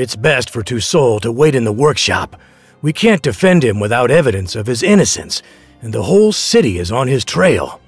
It's best for Toussaint to wait in the workshop. We can't defend him without evidence of his innocence, and the whole city is on his trail.